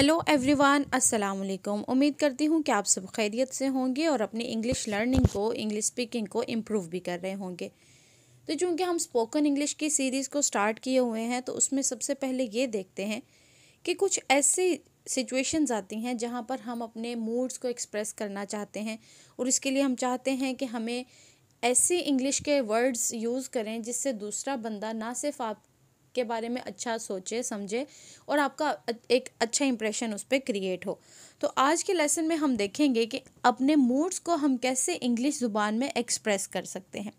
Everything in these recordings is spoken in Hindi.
हेलो एवरीवन, अस्सलाम वालेकुम। उम्मीद करती हूँ कि आप सब खैरियत से होंगे और अपनी इंग्लिश लर्निंग को, इंग्लिश स्पीकिंग को इम्प्रूव भी कर रहे होंगे। तो चूँकि हम स्पोकन इंग्लिश की सीरीज़ को स्टार्ट किए हुए हैं, तो उसमें सबसे पहले ये देखते हैं कि कुछ ऐसी सिचुएशंस आती हैं जहाँ पर हम अपने मूड्स को एक्सप्रेस करना चाहते हैं, और इसके लिए हम चाहते हैं कि हमें ऐसे इंग्लिश के वर्ड्स यूज़ करें जिससे दूसरा बंदा ना सिर्फ आप के बारे में अच्छा सोचे, समझे और आपका एक अच्छा इंप्रेशन उस पर क्रिएट हो। तो आज के लेसन में हम देखेंगे कि अपने मूड्स को हम कैसे इंग्लिश ज़ुबान में एक्सप्रेस कर सकते हैं।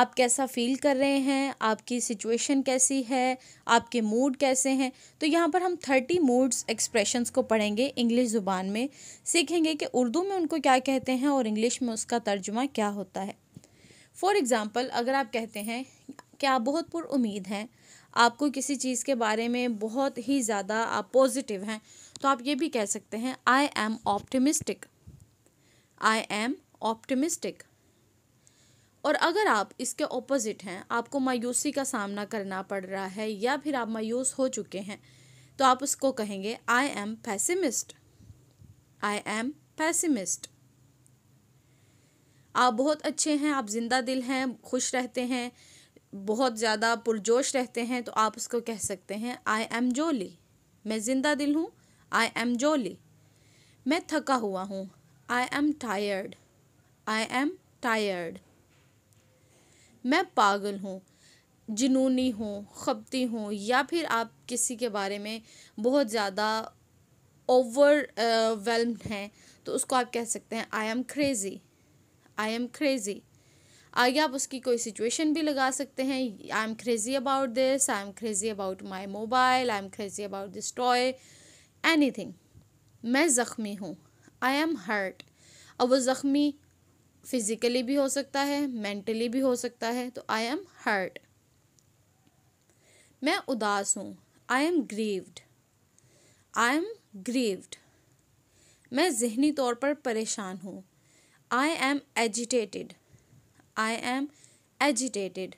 आप कैसा फील कर रहे हैं, आपकी सिचुएशन कैसी है, आपके मूड कैसे हैं। तो यहाँ पर हम 30 मूड्स एक्सप्रेशंस को पढ़ेंगे, इंग्लिश ज़ुबान में सीखेंगे कि उर्दू में उनको क्या कहते हैं और इंग्लिश में उसका तर्जुमा क्या होता है। फॉर एग्ज़ाम्पल, अगर आप कहते हैं कि आप बहुत पुरउम्मीद हैं, आपको किसी चीज़ के बारे में बहुत ही ज़्यादा आप पॉजिटिव हैं, तो आप ये भी कह सकते हैं I am optimistic, I am optimistic. और अगर आप इसके ऑपोजिट हैं, आपको मायूसी का सामना करना पड़ रहा है या फिर आप मायूस हो चुके हैं, तो आप उसको कहेंगे I am pessimist, I am pessimist. आप बहुत अच्छे हैं, आप जिंदा दिल हैं, खुश रहते हैं, बहुत ज़्यादा पुरजोश रहते हैं, तो आप उसको कह सकते हैं आई एम जोली, मैं ज़िंदा दिल हूँ, आई एम जोली। मैं थका हुआ हूँ, I am tired, I am tired. मैं पागल हूँ, जुनूनी हूँ, खबती हूँ, या फिर आप किसी के बारे में बहुत ज़्यादा ओवरवेल्म्ड हैं, तो उसको आप कह सकते हैं I am crazy, I am crazy. आगे आप उसकी कोई सिचुएशन भी लगा सकते हैं, I am crazy about this, I am crazy about my mobile, I am crazy about this toy, anything. मैं ज़ख्मी हूँ, आई एम हर्ट। अब वो ज़ख्मी फिज़िकली भी हो सकता है, मेंटली भी हो सकता है, तो आई एम हर्ट। मैं उदास हूँ, I am grieved, I am grieved. मैं ज़हनी तौर पर परेशान हूँ, I am agitated, I am agitated.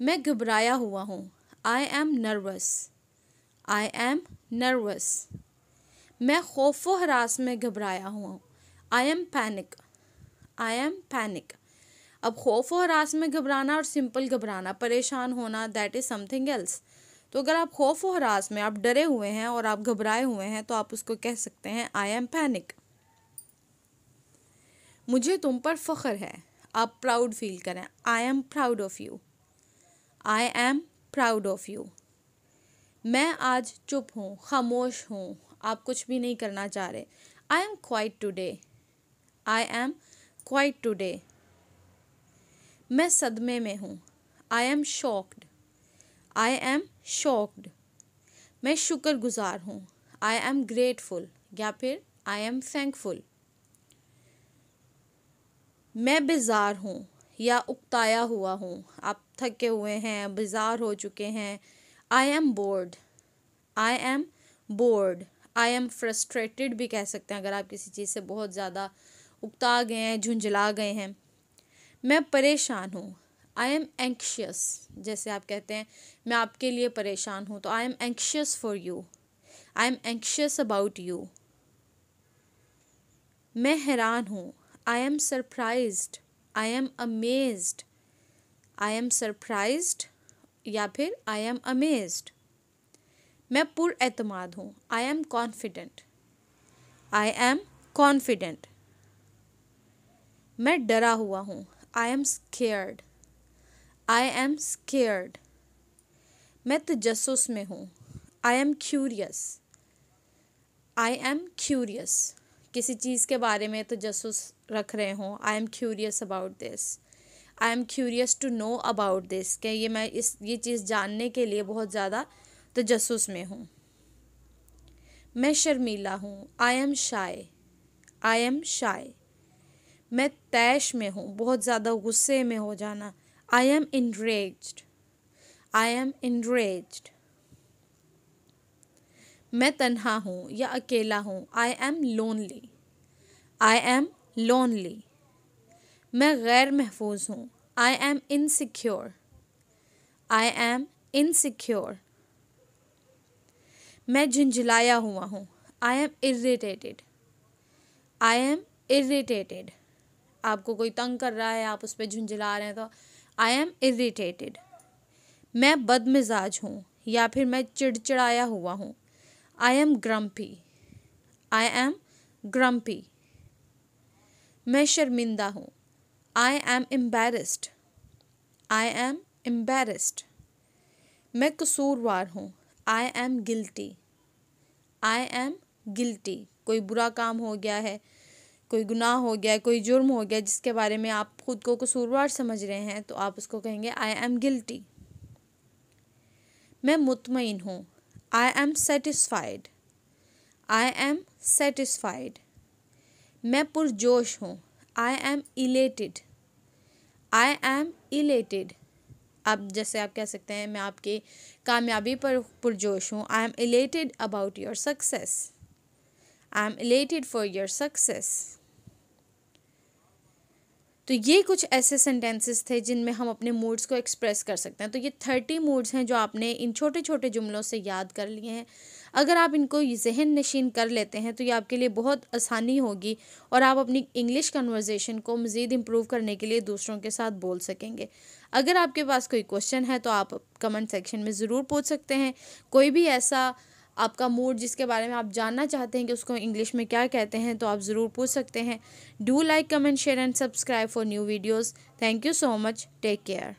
मैं घबराया हुआ हूँ, I am nervous, I am nervous. मैं खौफ व हरास में घबराया हुआ हूँ, I am panic, I am panic. अब खौफ व हरास में घबराना और सिंपल घबराना, परेशान होना, दैट इज़ समथिंग एल्स। तो अगर आप खौफ व हरास में, आप डरे हुए हैं और आप घबराए हुए हैं, तो आप उसको कह सकते हैं आई एम पैनिक। मुझे तुम पर फ़ख्र है, आप प्राउड फील करें, I am proud of you, I am proud of you. मैं आज चुप हूँ, खामोश हूँ, आप कुछ भी नहीं करना चाह रहे, I am quiet today, I am quiet today. मैं सदमे में हूँ, I am shocked, I am shocked. मैं शुक्रगुजार हूँ, आई एम ग्रेटफुल, या फिर आई एम थैंकफुल। मैं बेजार हूँ या उकताया हुआ हूँ, आप थके हुए हैं, बेजार हो चुके हैं, I am bored, I am bored. I am frustrated भी कह सकते हैं अगर आप किसी चीज़ से बहुत ज़्यादा उकता गए हैं, झुंझला गए हैं। मैं परेशान हूँ, आई एम एंक्शियस। जैसे आप कहते हैं मैं आपके लिए परेशान हूँ, तो I am anxious for you, I am anxious about you. मैं हैरान हूँ, I am surprised, I am amazed, I am surprised, या फिर I am amazed। मैं पुरएतमाद हूँ, I am confident, I am confident। मैं डरा हुआ हूँ, I am scared, I am scared। मैं तजस्सुस में हूँ, I am curious, I am curious। किसी चीज़ के बारे में तजस्सुस रख रहे हों, I am curious about this, I am curious to know about this, कि ये मैं इस ये चीज़ जानने के लिए बहुत ज़्यादा तजस्सुस में हूँ। मैं शर्मीला हूँ, I M shy, I am शाय। मैं तैश में हूँ, बहुत ज़्यादा गुस्से में हो जाना, I am enraged, I am enraged. मैं तन्हा हूँ या अकेला हूँ, I am lonely, I am lonely. मैं गैर महफूज हूँ, I am insecure, I am insecure. मैं झुंझलाया हुआ हूँ। I am irritated. I am irritated. आपको कोई तंग कर रहा है, आप उस पर झुंझला रहे हैं, तो आई एम इरिटेटेड। मैं बदमिजाज हूँ या फिर मैं चिड़चिड़ाया हुआ हूँ। I am grumpy. I am grumpy. मैं शर्मिंदा हूँ। I am embarrassed. I am embarrassed. मैं कसूरवार हूँ। I am guilty. I am guilty. कोई बुरा काम हो गया है, कोई गुनाह हो गया है, कोई जुर्म हो गया जिसके बारे में आप खुद को कसूरवार समझ रहे हैं, तो आप उसको कहेंगे आई एम गिल्टी। मैं मुतमईन हूँ। I am satisfied. I am satisfied. मैं पुरजोश हूँ। I am elated. I am elated. आप जैसे आप कह सकते हैं मैं आपके कामयाबी पर पुरजोश हूँ। I am elated about your success. I am elated for your success. तो ये कुछ ऐसे सेंटेंसेस थे जिनमें हम अपने मूड्स को एक्सप्रेस कर सकते हैं। तो ये 30 मूड्स हैं जो आपने इन छोटे छोटे जुमलों से याद कर लिए हैं। अगर आप इनको जहन नशीन कर लेते हैं तो ये आपके लिए बहुत आसानी होगी और आप अपनी इंग्लिश कन्वर्सेशन को मज़ीद इम्प्रूव करने के लिए दूसरों के साथ बोल सकेंगे। अगर आपके पास कोई क्वेश्चन है तो आप कमेंट सेक्शन में ज़रूर पूछ सकते हैं। कोई भी ऐसा आपका मूड जिसके बारे में आप जानना चाहते हैं कि उसको इंग्लिश में क्या कहते हैं, तो आप ज़रूर पूछ सकते हैं। Do like, comment, share and subscribe for new videos. Thank you so much. Take care.